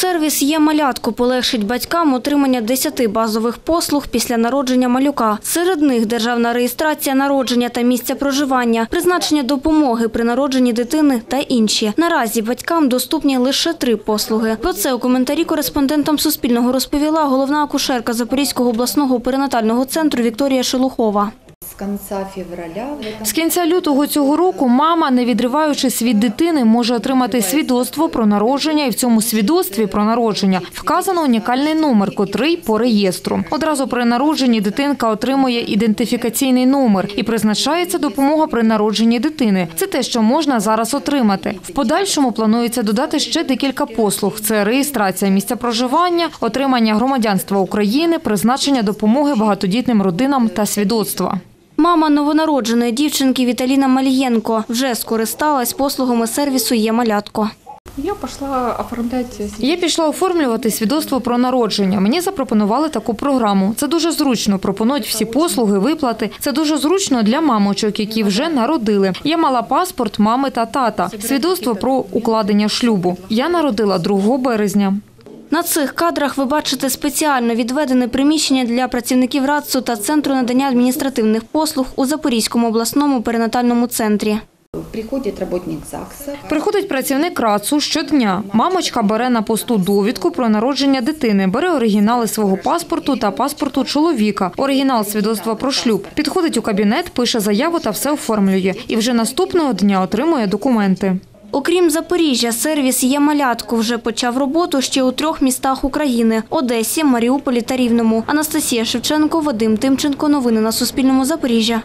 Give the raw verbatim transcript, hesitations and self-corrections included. Сервіс Е-Малятко полегшить батькам отримання десяти базових послуг після народження малюка. Серед них державна реєстрація народження та місця проживання, призначення допомоги при народженні дитини та інші. Наразі батькам доступні лише три послуги. Про це у коментарі кореспондентам Суспільного розповіла головна акушерка Запорізького обласного перинатального центру Вікторія Шелухова. З кінця лютого цього року мама, не відриваючись від дитини, може отримати свідоцтво про народження, і в цьому свідоцтві про народження вказано унікальний номер, котрий по реєстру. Одразу при народженні дитинка отримує ідентифікаційний номер і призначається допомога при народженні дитини. Це те, що можна зараз отримати. В подальшому планується додати ще декілька послуг. Це реєстрація місця проживання, отримання громадянства України, призначення допомоги багатодітним родинам та свідоцтва. Мама новонародженої дівчинки Віталіна Малієнко вже скористалась послугами сервісу Е-Малятко. Я пішла оформлювати свідоцтво про народження. Мені запропонували таку програму. Це дуже зручно, пропонують всі послуги, виплати. Це дуже зручно для мамочок, які вже народили. Я мала паспорт мами та тата, свідоцтво про укладення шлюбу. Я народила другого березня. На цих кадрах ви бачите спеціально відведене приміщення для працівників РАЦСу та Центру надання адміністративних послуг у Запорізькому обласному перинатальному центрі. Приходить працівник РАЦСу щодня. Мамочка бере на посту довідку про народження дитини, бере оригінали свого паспорту та паспорту чоловіка, оригінал свідоцтва про шлюб, підходить у кабінет, пише заяву та все оформлює. І вже наступного дня отримує документи. Окрім Запоріжжя, сервіс Е-Малятко вже почав роботу ще у трьох містах України – Одесі, Маріуполі та Рівному. Анастасія Шевченко, Вадим Тимченко. Новини на Суспільному. Запоріжжя.